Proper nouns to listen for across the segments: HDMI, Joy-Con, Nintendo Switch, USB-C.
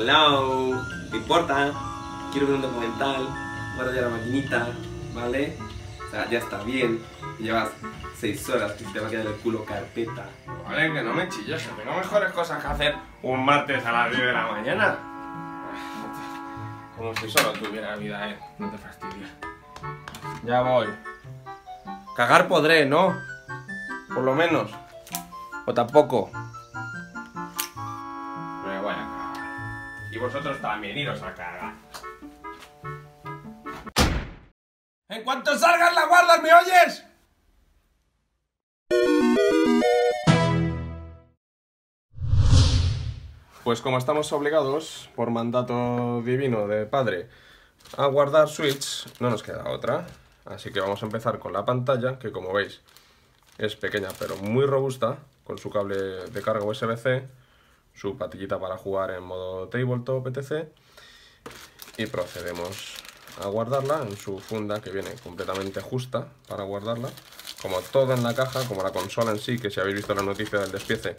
Hello, no importa, quiero ver un documental, guarda la maquinita, ¿vale? O sea, ya está bien, llevas 6 horas que te va a quedar el culo carpeta. Vale, que no me chilles, que tengo mejores cosas que hacer un martes a las 10 de la mañana. Como si solo tuviera vida, no te fastidies. Ya voy. Cagar podré, ¿no? Por lo menos. O tampoco. Me voy a cagar. Y vosotros también iros a cagar. ¡En cuanto salgas la guardas, me oyes! Pues como estamos obligados, por mandato divino de padre, a guardar Switch, no nos queda otra. Así que vamos a empezar con la pantalla, que como veis es pequeña pero muy robusta, con su cable de carga USB-C, su patillita para jugar en modo tabletop etc. Y procedemos a guardarla en su funda, que viene completamente justa para guardarla, como todo en la caja, como la consola en sí, que si habéis visto la noticia del despiece,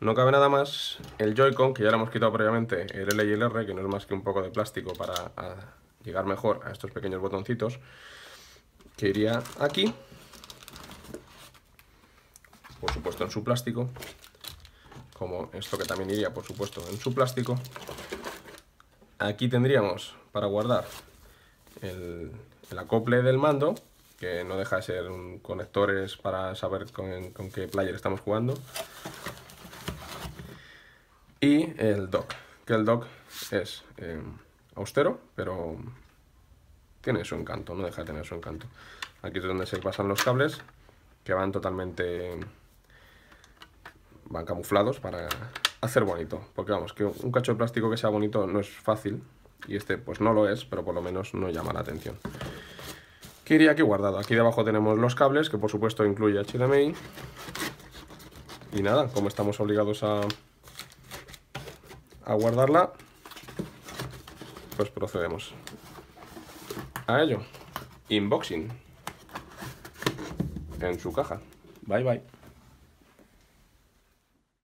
no cabe nada más. El Joy-Con, que ya le hemos quitado previamente el L y el R, que no es más que un poco de plástico para llegar mejor a estos pequeños botoncitos, que iría aquí, por supuesto en su plástico, como esto que también iría por supuesto en su plástico. Aquí tendríamos para guardar el acople del mando, que no deja de ser un conectores para saber con qué player estamos jugando. Y el dock, que el dock es austero, pero tiene su encanto, no deja de tener su encanto. Aquí es donde se pasan los cables, que van totalmente... van camuflados para hacer bonito. Porque vamos, que un cacho de plástico que sea bonito no es fácil, y este pues no lo es, pero por lo menos no llama la atención. ¿Qué iría aquí guardado? Aquí debajo tenemos los cables, que por supuesto incluye HDMI. Y nada, como estamos obligados a guardarla, pues procedemos a ello. Unboxing en su caja. Bye bye.